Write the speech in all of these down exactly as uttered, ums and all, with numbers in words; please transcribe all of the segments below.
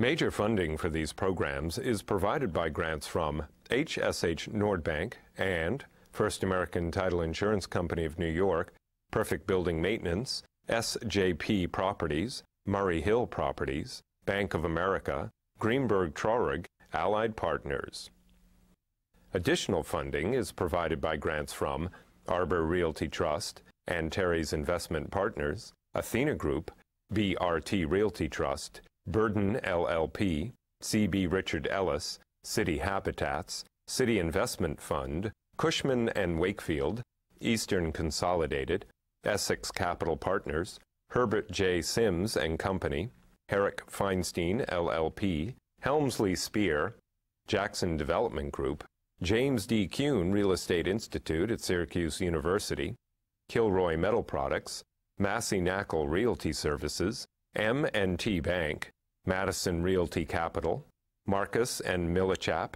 Major funding for these programs is provided by grants from H S H Nordbank and First American Title Insurance Company of New York, Perfect Building Maintenance, S J P Properties, Murray Hill Properties, Bank of America, Greenberg Traurig, Allied Partners. Additional funding is provided by grants from Arbor Realty Trust, and Terry's Investment Partners, Athena Group, B R T Realty Trust, Burden L L P, C B. Richard Ellis, City Habitats, City Investment Fund, Cushman and Wakefield, Eastern Consolidated, Essex Capital Partners, Herbert J. Sims and Company, Herrick Feinstein L L P, Helmsley Spear, Jackson Development Group, James D. Kuhn Real Estate Institute at Syracuse University, Kilroy Metal Products, Massey Nackle Realty Services, M and T Bank, Madison Realty Capital, Marcus and Millichap,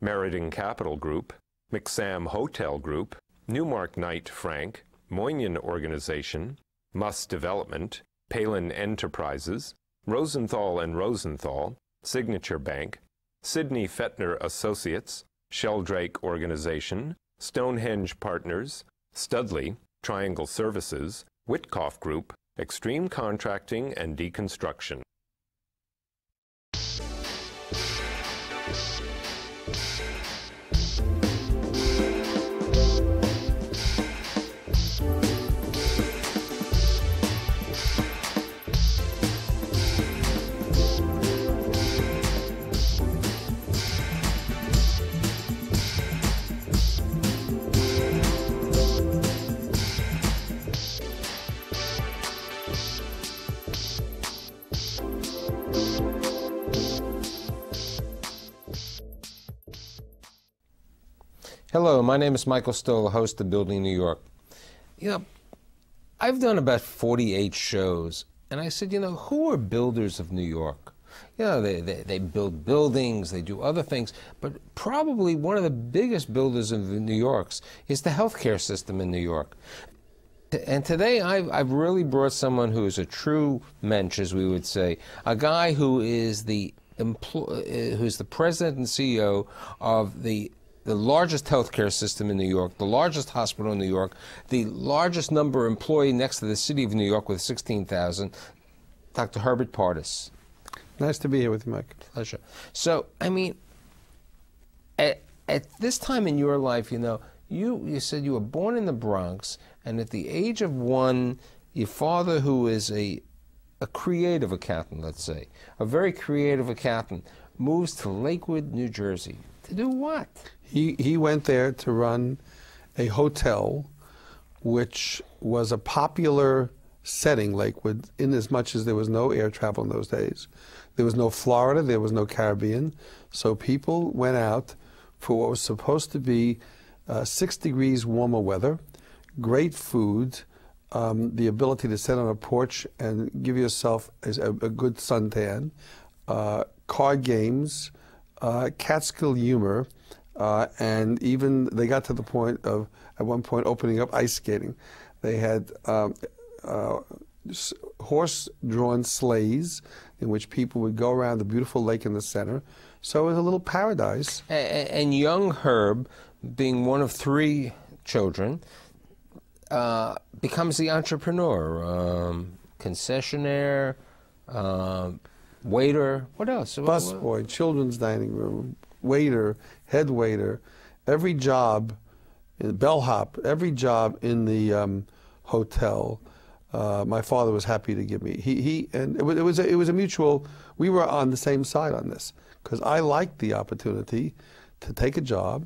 Meriden Capital Group, McSam Hotel Group, Newmark Knight Frank, Moynihan Organization, Must Development, Palin Enterprises, Rosenthal and Rosenthal, Signature Bank, Sidney Fetner Associates, Sheldrake Organization, Stonehenge Partners, Studley, Triangle Services, Witkoff Group, Extreme Contracting and Deconstruction. Hello, my name is Michael Stoler, host of Building New York. You know, I've done about forty-eight shows, and I said, you know, who are builders of New York? You know, they, they, they build buildings, they do other things, but probably one of the biggest builders of New York's is the healthcare system in New York. And today I've, I've really brought someone who is a true mensch, as we would say, a guy who is the, who's the president and C E O of the the largest healthcare system in New York, the largest hospital in New York, the largest number employee next to the city of New York with sixteen thousand, Doctor Herbert Pardes. Nice to be here with you, Mike. Pleasure. So, I mean, at, at this time in your life, you know, you, you said you were born in the Bronx, and at the age of one, your father, who is a, a creative accountant, let's say, a very creative accountant, moves to Lakewood, New Jersey. To do what? He, he went there to run a hotel, which was a popular setting, Lakewood, in as much as there was no air travel in those days. There was no Florida, there was no Caribbean, so people went out for what was supposed to be uh, six degrees warmer weather, great food, um, the ability to sit on a porch and give yourself a, a good suntan, uh, card games, uh, Catskill humor, Uh, and even they got to the point of, at one point, opening up ice skating. They had um, uh, horse-drawn sleighs in which people would go around the beautiful lake in the center. So it was a little paradise. And, and young Herb, being one of three children, uh, becomes the entrepreneur, um, concessionaire, uh, waiter. What else? Busboy, children's dining room, waiter, head waiter, every job, bellhop, every job in the um, hotel. Uh, my father was happy to give me. He he, and it was it was a, it was a mutual. We were on the same side on this because I liked the opportunity to take a job,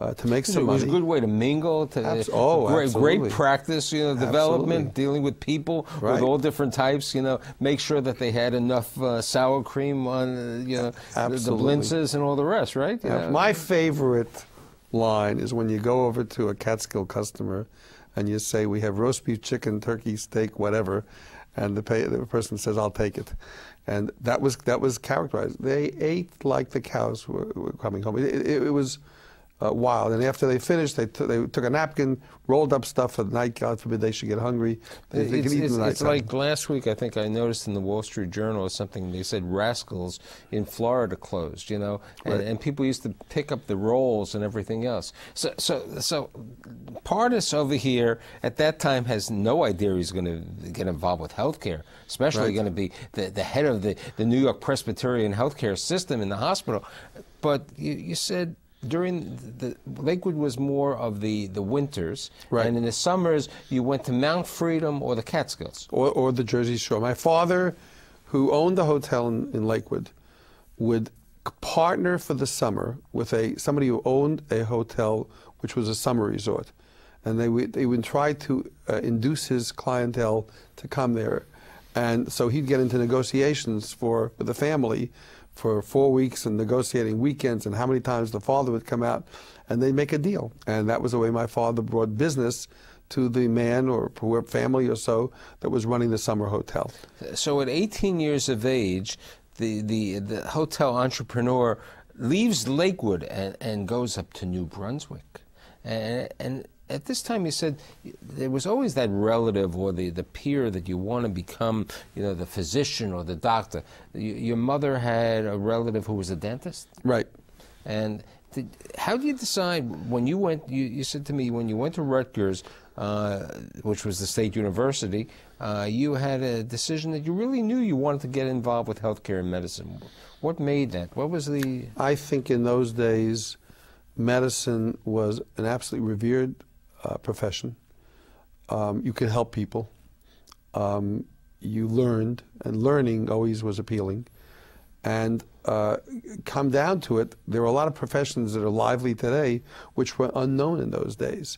uh, to make some money. It was a good way to mingle. To Abs oh, great, great practice, you know, development, absolutely. Dealing with people right. with all different types. You know, make sure that they had enough uh, sour cream on, you know, absolutely. The blintzes and all the rest, right? You know? My favorite line is when you go over to a Catskill customer, and you say, "We have roast beef, chicken, turkey, steak, whatever," and the, pay the person says, "I'll take it." And that was that was characterized. They ate like the cows were, were coming home. It, it, it was. uh, wild. And after they finished, they, t they took a napkin, rolled up stuff for the night. God forbid they should get hungry. They, they it's, could eat it's, the it's like last week, I think I noticed in the Wall Street Journal or something, they said Rascals in Florida closed, you know, and, right. and people used to pick up the rolls and everything else. So, so, so Pardes over here at that time has no idea he's going to get involved with health care, especially right. going to be the, the head of the, the New York Presbyterian healthcare system in the hospital. But you, you said during the, the Lakewood was more of the the winters, right. and in the summers you went to Mount Freedom or the Catskills or, or the Jersey Shore. My father, who owned the hotel in, in Lakewood, would partner for the summer with a somebody who owned a hotel which was a summer resort, and they would they would try to uh, induce his clientele to come there, and so he'd get into negotiations for with the family for four weeks and negotiating weekends and how many times the father would come out, and they'd make a deal. And that was the way my father brought business to the man or family or so that was running the summer hotel. So at eighteen years of age, the, the, the hotel entrepreneur leaves Lakewood and, and goes up to New Brunswick. And, and at this time, you said there was always that relative or the, the peer that you want to become, you know, the physician or the doctor. You, your mother had a relative who was a dentist? Right. And did, how do you decide when you went, you, you said to me, when you went to Rutgers, uh, which was the state university, uh, you had a decision that you really knew you wanted to get involved with healthcare and medicine. What made that? What was the... I think in those days, medicine was an absolutely revered Uh, profession. Um, you could help people. Um, you learned, and learning always was appealing. And uh, come down to it, there are a lot of professions that are lively today which were unknown in those days.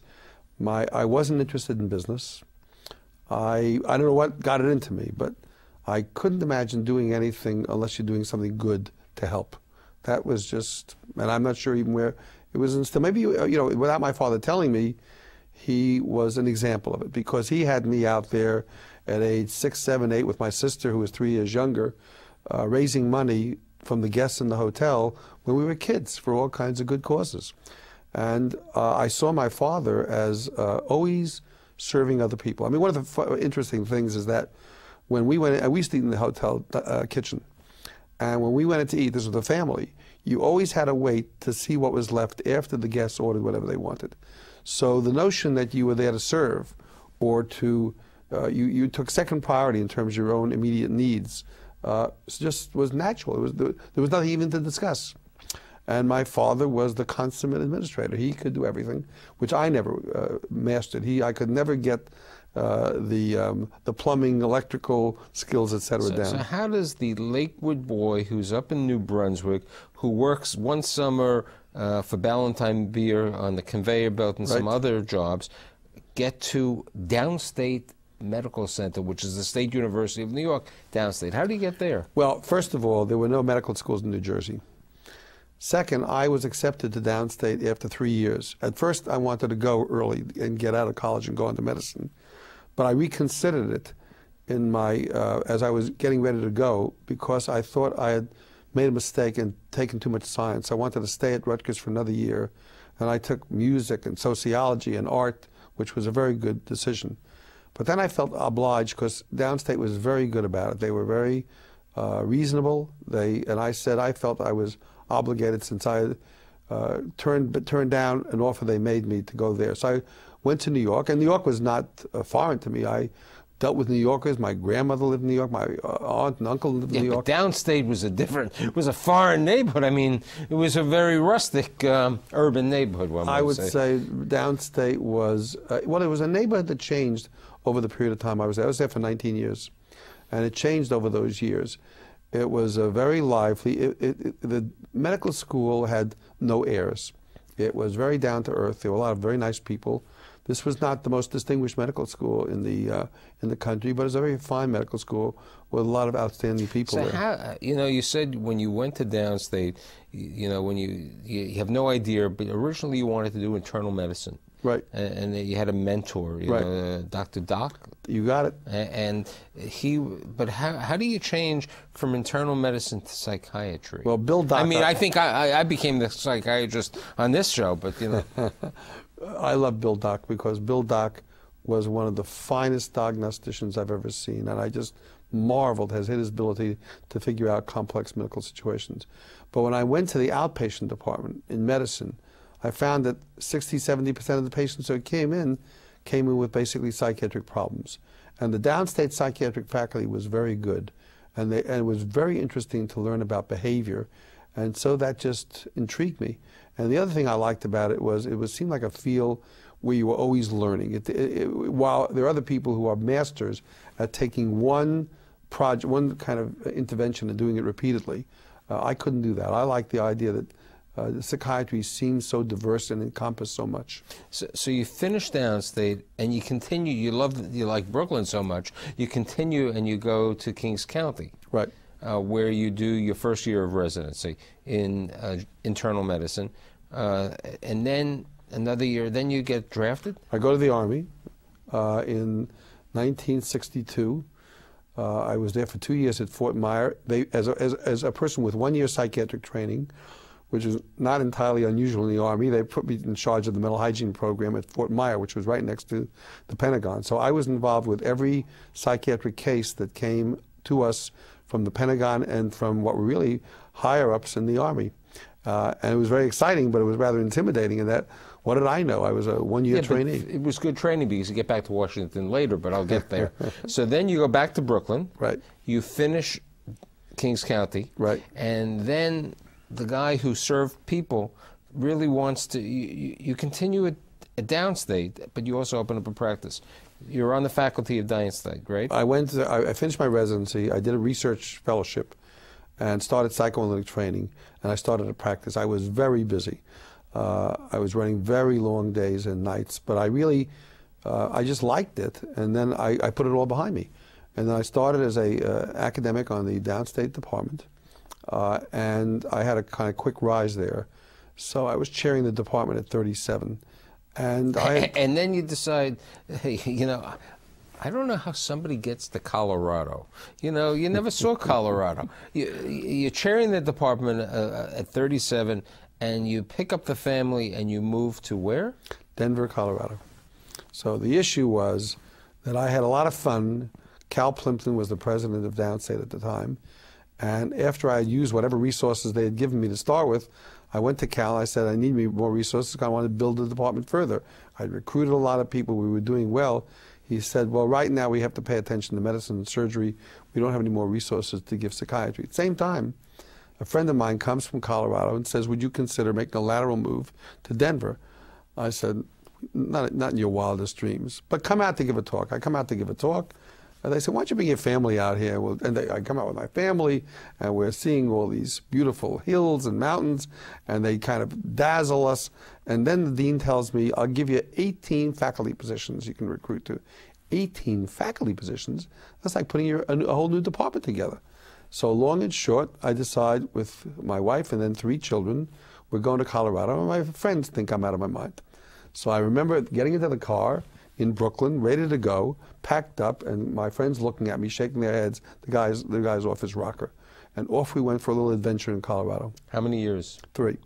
My, I wasn't interested in business. I, I don't know what got it into me, but I couldn't imagine doing anything unless you're doing something good to help. That was just, and I'm not sure even where it was instilled. Maybe, you know, without my father telling me, he was an example of it, because he had me out there at age six, seven, eight with my sister, who was three years younger, uh, raising money from the guests in the hotel when we were kids for all kinds of good causes. And uh, I saw my father as uh, always serving other people. I mean, one of the interesting things is that when we went, in, we used to eat in the hotel uh, kitchen, and when we went in to eat, this was the family, you always had to wait to see what was left after the guests ordered whatever they wanted. So the notion that you were there to serve or to, uh, you, you took second priority in terms of your own immediate needs uh, just was natural. It was, there was nothing even to discuss. And my father was the consummate administrator. He could do everything, which I never uh, mastered. He, I could never get uh, the, um, the plumbing, electrical skills, et cetera, so, down. So how does the Lakewood boy who's up in New Brunswick, who works one summer Uh, for Ballantine Beer on the conveyor belt and right. some other jobs, get to Downstate Medical Center, which is the State University of New York, Downstate? How do you get there? Well, first of all, there were no medical schools in New Jersey. Second, I was accepted to Downstate after three years. At first, I wanted to go early and get out of college and go into medicine, but I reconsidered it in my uh, as I was getting ready to go, because I thought I had made a mistake and taken too much science. I wanted to stay at Rutgers for another year, and I took music and sociology and art, which was a very good decision. But then I felt obliged, because Downstate was very good about it. They were very uh, reasonable. They and I said I felt I was obligated, since I uh, turned turned down an offer they made me, to go there. So I went to New York, and New York was not uh, foreign to me. I dealt with New Yorkers. My grandmother lived in New York. My aunt and uncle lived in yeah, New York. But Downstate was a different, it was a foreign neighborhood. I mean, it was a very rustic um, urban neighborhood, one I would say. say Downstate was, uh, well, it was a neighborhood that changed over the period of time I was there. I was there for nineteen years, and it changed over those years. It was a very lively, it, it, it, the medical school had no heirs. It was very down to earth. There were a lot of very nice people. This was not the most distinguished medical school in the uh, in the country, but it was a very fine medical school with a lot of outstanding people. So there. How, you know, you said when you went to Downstate, you know, when you you have no idea, but originally you wanted to do internal medicine. right? And, and he had a mentor, you right. know, uh, Doctor Dock. You got it. And he, but how how do you change from internal medicine to psychiatry? Well, Bill Dock. I mean, I think I I became the psychiatrist on this show, but you know, I love Bill Dock because Bill Dock was one of the finest diagnosticians I've ever seen, and I just marveled at his ability to figure out complex medical situations. But when I went to the outpatient department in medicine, I found that sixty, seventy percent of the patients who came in came in with basically psychiatric problems. And the downstate psychiatric faculty was very good, and, they, and it was very interesting to learn about behavior, and so that just intrigued me. And the other thing I liked about it was it was, seemed like a field where you were always learning. It, it, it, while there are other people who are masters at taking one project, one kind of intervention and doing it repeatedly, uh, I couldn't do that. I liked the idea that uh, psychiatry seems so diverse and encompassed so much. So, so you finished downstate and you continue. You love, you like Brooklyn so much. You continue and you go to Kings County, right, uh, where you do your first year of residency in uh, internal medicine, uh, and then. Another year, then you get drafted? I go to the Army uh, in nineteen sixty-two. Uh, I was there for two years at Fort Myer. They, as, a, as, as a person with one year psychiatric training, which is not entirely unusual in the Army, they put me in charge of the mental hygiene program at Fort Myer, which was right next to the Pentagon. So I was involved with every psychiatric case that came to us from the Pentagon and from what were really higher-ups in the Army. Uh, and it was very exciting, but it was rather intimidating in that, what did I know? I was a one-year yeah, trainee. It was good training because you get back to Washington later, but I'll get there. So then you go back to Brooklyn. Right. You finish Kings County. Right. And then the guy who served people really wants to, you, you continue at, at downstate, but you also open up a practice. You're on the faculty of downstate, right? I went, to, I, I finished my residency. I did a research fellowship and started psychoanalytic training, and I started a practice. I was very busy. Uh, I was running very long days and nights, but I really, uh, I just liked it, and then I, I put it all behind me. And then I started as a uh, academic on the downstate department, uh, and I had a kind of quick rise there. So I was chairing the department at thirty-seven. And, I, and then you decide, hey, you know, I don't know how somebody gets to Colorado. You know, you never saw Colorado. You, you're chairing the department uh, at thirty-seven, and you pick up the family and you move to where? Denver, Colorado. So the issue was that I had a lot of fun. Cal Plimpton was the president of downstate at the time. And after I had used whatever resources they had given me to start with, I went to Cal. I said, I need more resources because I wanted to build the department further. I'd recruited a lot of people. We were doing well. He said, well, right now we have to pay attention to medicine and surgery. We don't have any more resources to give psychiatry. At the same time, a friend of mine comes from Colorado and says, would you consider making a lateral move to Denver? I said, not, not in your wildest dreams, but come out to give a talk. I come out to give a talk, and they said, why don't you bring your family out here? Well, and they, I come out with my family, and we're seeing all these beautiful hills and mountains, and they kind of dazzle us. And then the dean tells me, I'll give you eighteen faculty positions you can recruit to. eighteen faculty positions? That's like putting your, a, a whole new department together. So long and short, I decide with my wife and then three children, we're going to Colorado, and my friends think I'm out of my mind. So I remember getting into the car in Brooklyn, ready to go, packed up, and my friends looking at me, shaking their heads. The guy's, the guy's off his rocker. And off we went for a little adventure in Colorado. How many years? Three.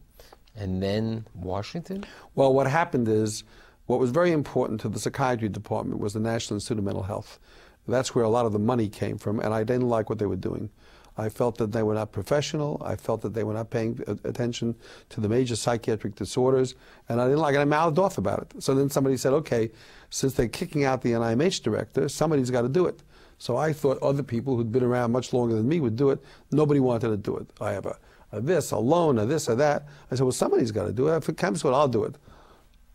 And then Washington? Well, what happened is, what was very important to the psychiatry department was the National Institute of Mental Health. That's where a lot of the money came from, and I didn't like what they were doing. I felt that they were not professional. I felt that they were not paying attention to the major psychiatric disorders, and I didn't like it. I mouthed off about it. So then somebody said, okay, since they're kicking out the N I M H director, somebody's got to do it. So I thought other people who'd been around much longer than me would do it. Nobody wanted to do it. I have a, a this, a loan, a this, or that. I said, well, somebody's got to do it. If it comes to it, I'll do it.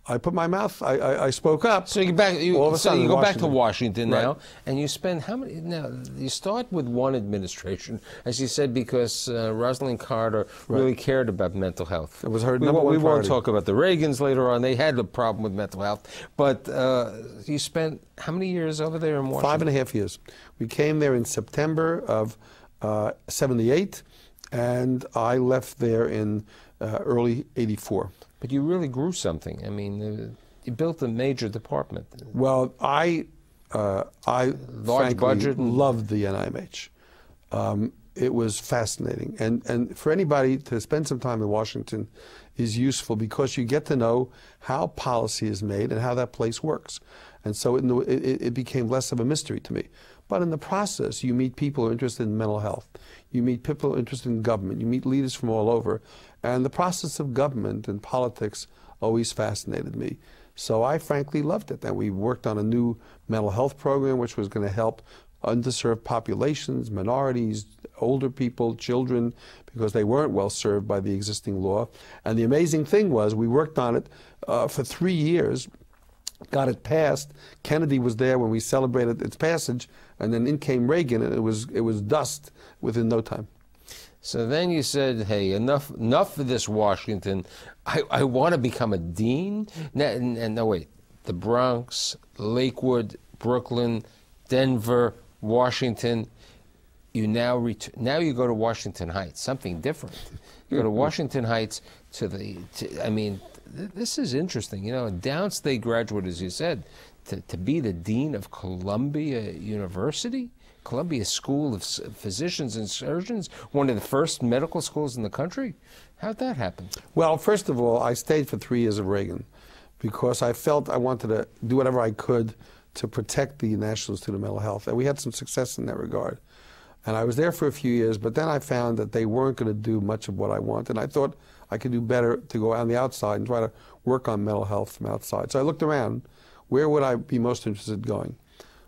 I put my mouth, I, I, I spoke up. So you, back, you, all of a sudden, so you go Washington. back to Washington right. now, and you spend how many, now, you start with one administration, as you said, because uh, Rosalind Carter right. really cared about mental health. It was her number we, one We won't party. talk about the Reagans later on. They had a problem with mental health. But uh, you spent how many years over there in Washington? Five and a half years. We came there in September of uh, seventy-eight, and I left there in uh, early eighty-four. But you really grew something. I mean, you built a major department. Well, I, uh, I large budget loved the N I M H. Um, it was fascinating, and and for anybody to spend some time in Washington is useful because you get to know how policy is made and how that place works, and so it it, it became less of a mystery to me. But in the process, you meet people who are interested in mental health, you meet people who are interested in government, you meet leaders from all over, and the process of government and politics always fascinated me. So I frankly loved it. That we worked on a new mental health program which was going to help underserved populations, minorities, older people, children, because they weren't well served by the existing law. And the amazing thing was we worked on it uh, for three years, got it passed. Kennedy was there when we celebrated its passage, and then in came Reagan, and it was, it was dust within no time. So then you said, hey, enough enough of this Washington. I, I want to become a dean? No, no, wait. The Bronx, Lakewood, Brooklyn, Denver, Washington, you now ret now you go to Washington Heights, something different. You go to Washington Heights to the, to, I mean, th this is interesting. You know, a downstate graduate, as you said, to, to be the dean of Columbia University, Columbia School of Physicians and Surgeons, one of the first medical schools in the country. How'd that happen? Well, first of all, I stayed for three years of Reagan because I felt I wanted to do whatever I could to protect the National Institute of Mental Health, and we had some success in that regard. And I was there for a few years, but then I found that they weren't going to do much of what I wanted. And I thought I could do better to go on the outside and try to work on mental health from outside. So I looked around. Where would I be most interested in going?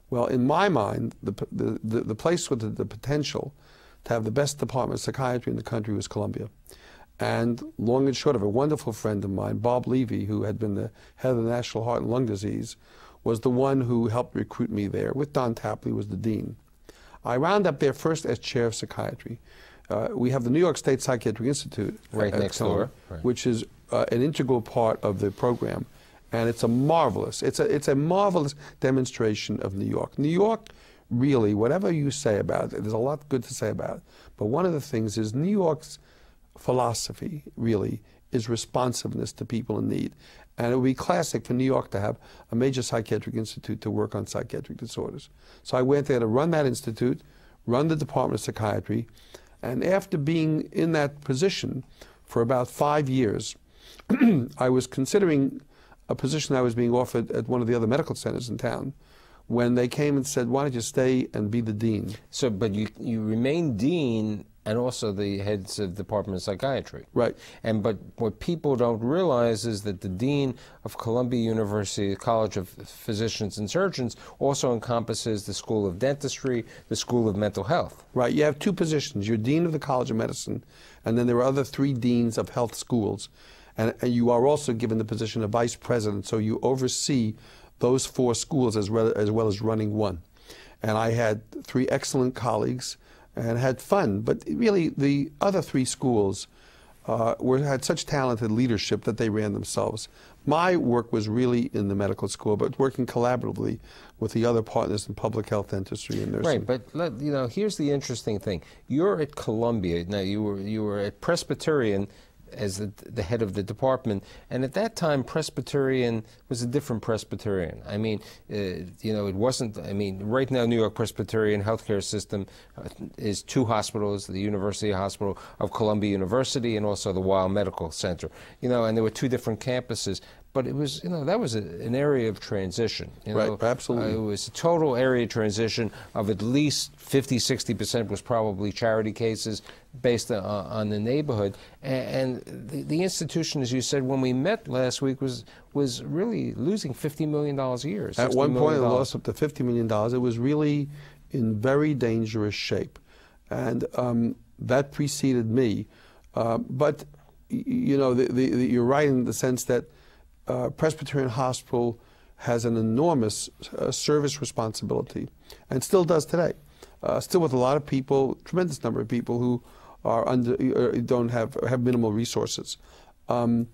Well, in my mind, the, the, the, the place with the, the potential to have the best department of psychiatry in the country was Columbia. And long and short of, a wonderful friend of mine, Bob Levy, who had been the head of the National Heart and Lung Disease, was the one who helped recruit me there, with Don Tapley, who was the dean. I wound up there first as chair of psychiatry. Uh, we have the New York State Psychiatric Institute, right next door, right, which is uh, an integral part of the program, and it's a marvelous, it's a, it's a marvelous demonstration of New York. New York, really, whatever you say about it, there's a lot good to say about it, but one of the things is New York's philosophy, really, is responsiveness to people in need. And it would be classic for New York to have a major psychiatric institute to work on psychiatric disorders. So I went there to run that institute, run the Department of Psychiatry, and after being in that position for about five years, I was considering a position I was being offered at one of the other medical centers in town when they came and said, why don't you stay and be the dean? So, but you, you remained dean and also the heads of the Department of Psychiatry. Right. And but what people don't realize is that the dean of Columbia University College of Physicians and Surgeons also encompasses the School of Dentistry, the School of Mental Health. Right. You have two positions. You're dean of the College of Medicine, and then there are other three deans of health schools. And, and you are also given the position of vice president, so you oversee those four schools as well as, well as running one. And I had three excellent colleagues and had fun, but really the other three schools uh, were, had such talented leadership that they ran themselves. My work was really in the medical school, but working collaboratively with the other partners in public health, dentistry, and nursing. Right, but let, you know, here's the interesting thing: you're at Columbia now. You were you were at Presbyterian as the, the head of the department, and at that time Presbyterian was a different Presbyterian. I mean, uh, you know, it wasn't, I mean, right now New York Presbyterian healthcare system uh, is two hospitals, the University Hospital of Columbia University and also the Weill Medical Center, you know, and there were two different campuses. But it was, you know, that was a, an area of transition. You know? Right, absolutely. Uh, it was a total area of transition of at least fifty, sixty percent was probably charity cases based on, on the neighborhood. And, and the, the institution, as you said, when we met last week, was was really losing fifty million dollars a year. At one point, it lost up to fifty million dollars. It was really in very dangerous shape. And um, that preceded me. Uh, but, you know, the, the, the, you're right in the sense that Uh, Presbyterian Hospital has an enormous uh, service responsibility, and still does today. Uh, still with a lot of people, tremendous number of people who are under, uh, don't have have minimal resources. Um,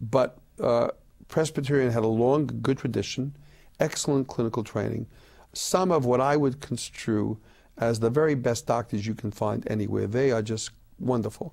but uh, Presbyterian had a long, good tradition, excellent clinical training, some of what I would construe as the very best doctors you can find anywhere. They are just wonderful.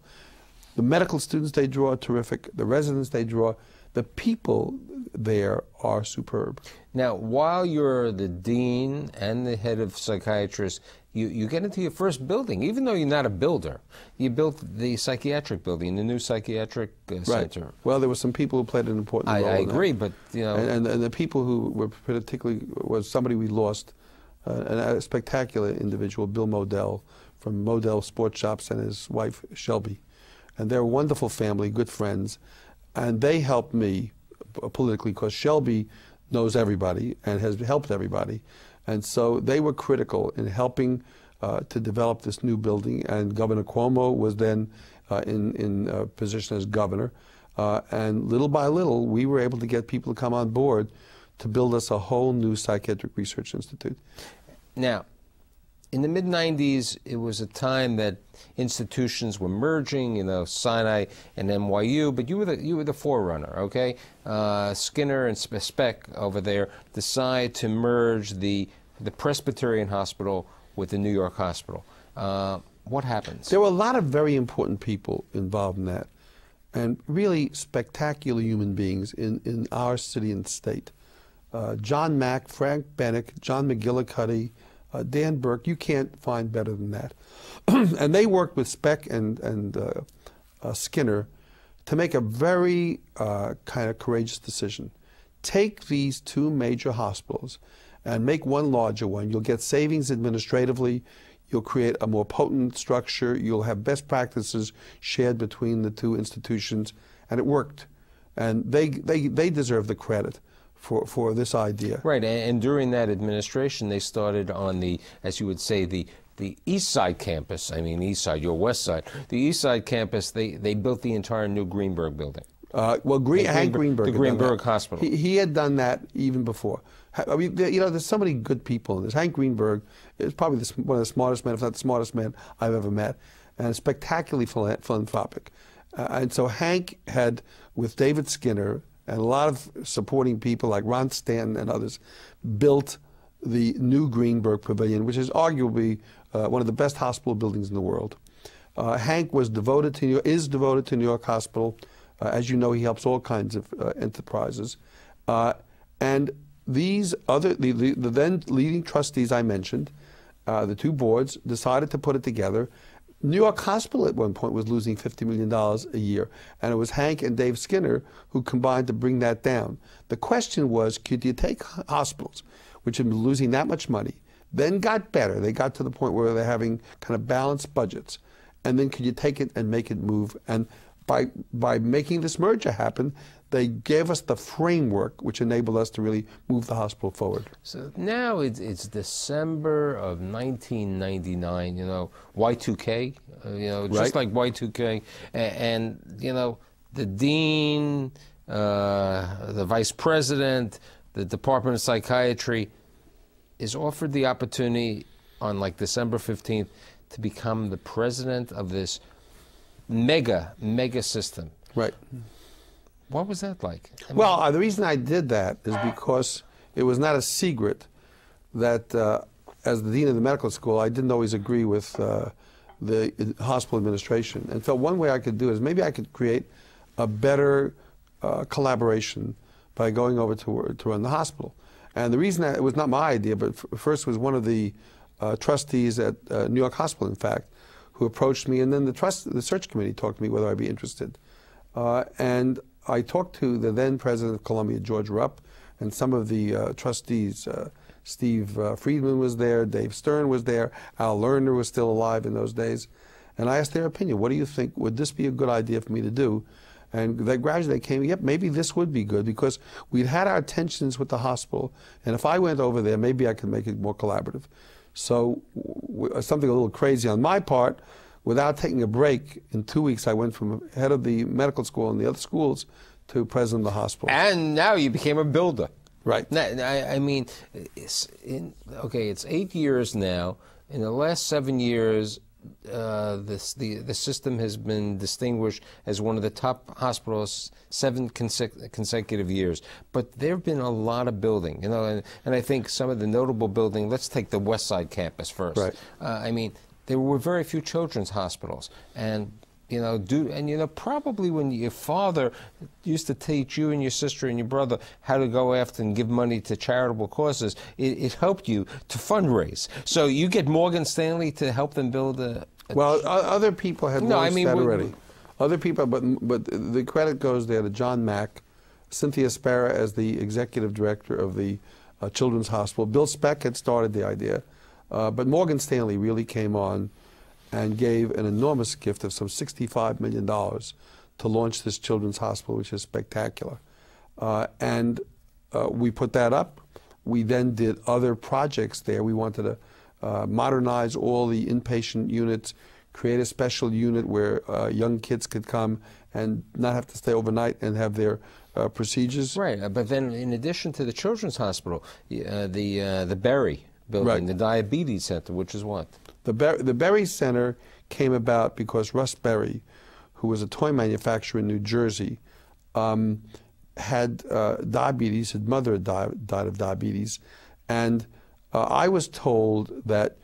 The medical students they draw are terrific. The residents they draw. the people there are superb. Now, while you're the dean and the head of psychiatrists, you, you get into your first building, even though you're not a builder. You built the psychiatric building, the new psychiatric uh, right. center. Well, there were some people who played an important I, role I in agree, that. But, you know... And, and, and the people who were particularly... was somebody we lost, uh, a spectacular individual, Bill Modell, from Modell Sports Shops, and his wife, Shelby. And they're a wonderful family, good friends. And they helped me politically, because Shelby knows everybody and has helped everybody. And so they were critical in helping uh, to develop this new building. And Governor Cuomo was then uh, in, in uh, position as governor. Uh, and little by little, we were able to get people to come on board to build us a whole new psychiatric research institute. Now, in the mid nineties, it was a time that institutions were merging, you know, Sinai and N Y U, but you were the, you were the forerunner, okay? Uh, Skinner and Speck over there decide to merge the, the Presbyterian Hospital with the New York Hospital. Uh, what happens? There were a lot of very important people involved in that, and really spectacular human beings in, in our city and state. Uh, John Mack, Frank Bennick, John McGillicuddy, Uh, Dan Burke, you can't find better than that. And they worked with Speck and, and uh, uh, Skinner to make a very uh, kind of courageous decision. Take these two major hospitals and make one larger one. You'll get savings administratively. You'll create a more potent structure. You'll have best practices shared between the two institutions. And it worked. And they, they, they deserve the credit for for this idea. Right, and, and during that administration, they started on the, as you would say, the the east side campus. I mean, east side, your west side. The east side campus, they, they built the entire new Greenberg building. Uh, well, Green, Hank Greenberg. The Greenberg Hospital. He, he had done that even before. I mean, there, you know, there's so many good people in this. Hank Greenberg is probably the, one of the smartest men, if not the smartest man I've ever met, and spectacularly philanthropic. Uh, and so Hank had, with David Skinner, and a lot of supporting people like Ron Stanton and others, built the new Greenberg Pavilion, which is arguably uh, one of the best hospital buildings in the world. Uh, Hank was devoted to New is devoted to New York Hospital. Uh, as you know, he helps all kinds of uh, enterprises. Uh, and these other, the, the, the then leading trustees I mentioned, uh, the two boards, decided to put it together. New York Hospital at one point was losing fifty million dollars a year, and it was Hank and Dave Skinner who combined to bring that down. The question was, could you take hospitals, which had been losing that much money, then got better, they got to the point where they're having kind of balanced budgets, and then could you take it and make it move? And by, by making this merger happen, they gave us the framework which enabled us to really move the hospital forward. So now it's, it's December of nineteen ninety-nine, you know, Y two K, uh, you know, just right. like Y two K. And, and, you know, the dean, uh, the vice president, the Department of Psychiatry is offered the opportunity on like December fifteenth to become the president of this mega, mega system. Right. What was that like? I mean, well, uh, the reason I did that is because it was not a secret that, uh, as the dean of the medical school, I didn't always agree with uh, the hospital administration, and felt one way I could do is maybe I could create a better uh, collaboration by going over to to run the hospital. And the reason I, it was not my idea, but f first was one of the uh, trustees at uh, New York Hospital, in fact, who approached me, and then the trust the search committee talked to me whether I'd be interested, uh, and I talked to the then president of Columbia, George Rupp, and some of the uh, trustees. Uh, Steve uh, Friedman was there, Dave Stern was there, Al Lerner was still alive in those days. And I asked their opinion, what do you think, would this be a good idea for me to do? And they gradually they came, yep, maybe this would be good, because we'd had our tensions with the hospital, and if I went over there, maybe I could make it more collaborative. So w something a little crazy on my part. Without taking a break, in two weeks I went from head of the medical school and the other schools to president of the hospital. And now you became a builder. Right. Now, I mean, it's in, okay, it's eight years now. In the last seven years, uh, this, the, the system has been distinguished as one of the top hospitals seven consec consecutive years. But there have been a lot of building, you know, and, and I think some of the notable building, let's take the West Side campus first. Right. Uh, I mean, there were very few children's hospitals, and You know, do, and you know, probably when your father used to teach you and your sister and your brother how to go after and give money to charitable causes, it, it helped you to fundraise. So you get Morgan Stanley to help them build a... a well, other people had no, noticed I mean, that we, already. We, other people, but, but the credit goes there to John Mack, Cynthia Spera as the executive director of the uh, Children's Hospital. Bill Speck had started the idea, uh, but Morgan Stanley really came on and gave an enormous gift of some sixty-five million dollars to launch this children's hospital, which is spectacular. Uh, and uh, we put that up. We then did other projects there. We wanted to uh, modernize all the inpatient units, create a special unit where uh, young kids could come and not have to stay overnight and have their uh, procedures. Right, uh, but then in addition to the children's hospital, uh, the, uh, the Berry building, right. The diabetes center, which is what? The, Ber the Berry Center came about because Russ Berry, who was a toy manufacturer in New Jersey, um, had uh, diabetes. His mother died, died of diabetes. And uh, I was told that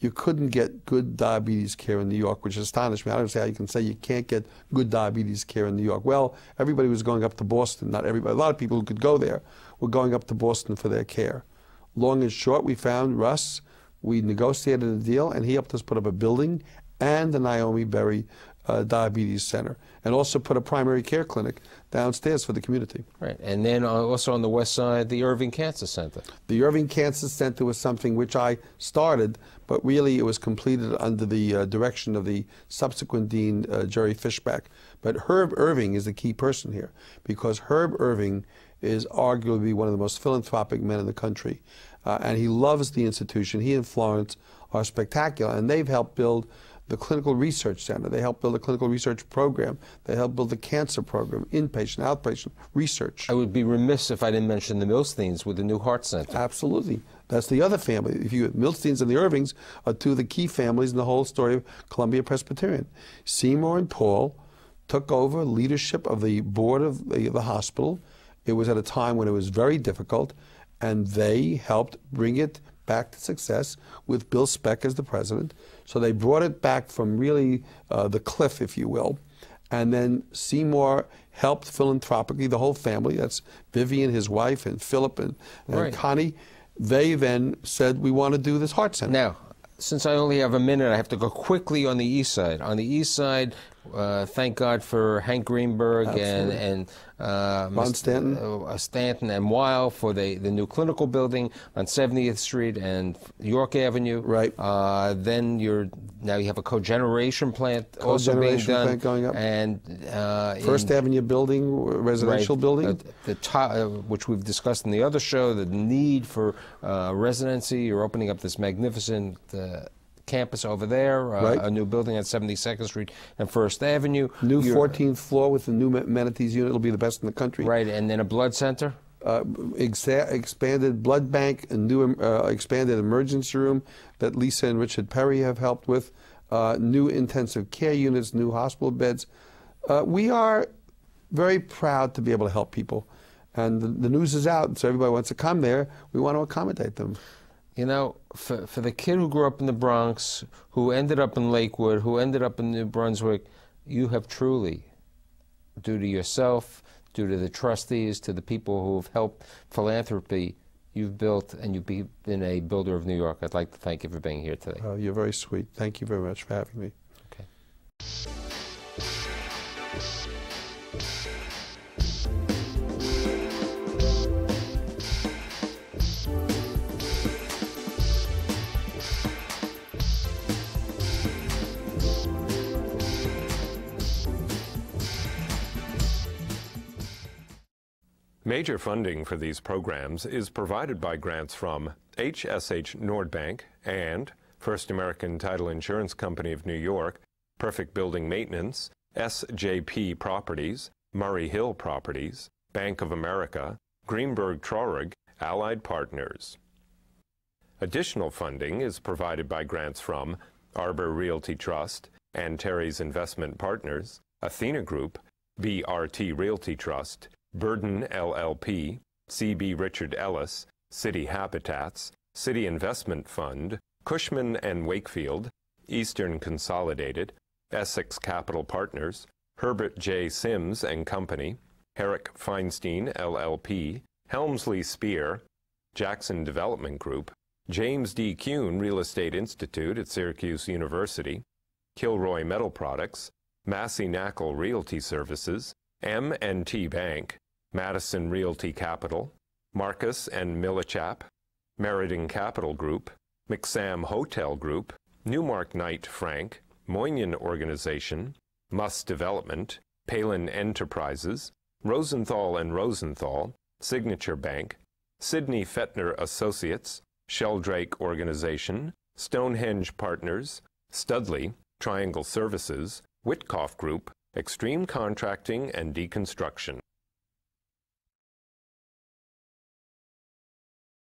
you couldn't get good diabetes care in New York, which astonished me. I don't say how you can say you can't get good diabetes care in New York. Well, everybody was going up to Boston. Not everybody. A lot of people who could go there were going up to Boston for their care. Long and short, we found Russ. We negotiated a deal, and he helped us put up a building and the Naomi Berry uh, Diabetes Center, and also put a primary care clinic downstairs for the community. Right, and then also on the west side, the Irving Cancer Center. The Irving Cancer Center was something which I started, but really it was completed under the uh, direction of the subsequent dean, uh, Jerry Fishback. But Herb Irving is the key person here, because Herb Irving is arguably one of the most philanthropic men in the country. Uh, and he loves the institution. He and Florence are spectacular, and they've helped build the clinical research center. They helped build a clinical research program. They helped build the cancer program, inpatient, outpatient research. I would be remiss if I didn't mention the Milsteins with the new heart center. Absolutely. That's the other family. If you Milsteins and the Irvings are two of the key families in the whole story of Columbia Presbyterian. Seymour and Paul took over leadership of the board of the, of the hospital. It was at a time when it was very difficult, and they helped bring it back to success with Bill Speck as the president. So they brought it back from really uh, the cliff, if you will. And then Seymour helped philanthropically, the whole family. That's Vivian, his wife, and Philip, and, and right. Connie. They then said, we want to do this heart center. Now, since I only have a minute, I have to go quickly on the east side. On the east side, uh, thank God for Hank Greenberg Absolutely. and, and uh, Ron Stanton. Uh, Stanton and Weill for the, the new clinical building on seventieth street and York Avenue. Right. Uh, then you're, now you have a cogeneration plant co also being done. Plant going up. And, uh, First in, Avenue building, residential right, building. Uh, the top, uh, which we've discussed in the other show, the need for uh, residency. You're opening up this magnificent uh, campus over there, uh, right. a new building at seventy-second street and First Avenue. New You're, fourteenth floor with the new amenities unit. It'll be the best in the country. Right, and then a blood center? Uh, exa expanded blood bank, a new uh, expanded emergency room that Lisa and Richard Perry have helped with, uh, new intensive care units, new hospital beds. Uh, we are very proud to be able to help people. And the, the news is out, so everybody wants to come there. We want to accommodate them. You know, for, for the kid who grew up in the Bronx, who ended up in Lakewood, who ended up in New Brunswick, you have truly, due to yourself, due to the trustees, to the people who have helped philanthropy, you've built and you've been a builder of New York. I'd like to thank you for being here today. Uh, you're very sweet. Thank you very much for having me. Okay. Major funding for these programs is provided by grants from H S H Nordbank and First American Title Insurance Company of New York, Perfect Building Maintenance, S J P Properties, Murray Hill Properties, Bank of America, Greenberg Traurig, Allied Partners. Additional funding is provided by grants from Arbor Realty Trust, Ann Terry's Investment Partners, Athena Group, B R T Realty Trust, Burden L L P, C B. Richard Ellis, City Habitats, City Investment Fund, Cushman and Wakefield, Eastern Consolidated, Essex Capital Partners, Herbert J. Sims and Company, Herrick Feinstein, L L P, Helmsley Spear, Jackson Development Group, James D. Kuhn Real Estate Institute at Syracuse University, Kilroy Metal Products, Massey Nackle Realty Services, M and T Bank, Madison Realty Capital, Marcus and Millichap, Meriden Capital Group, McSam Hotel Group, Newmark Knight Frank, Moinian Organization, Muss Development, Palin Enterprises, Rosenthal and Rosenthal, Signature Bank, Sidney Fetner Associates, Sheldrake Organization, Stonehenge Partners, Studley, Triangle Services, Witkoff Group, Extreme Contracting and Deconstruction.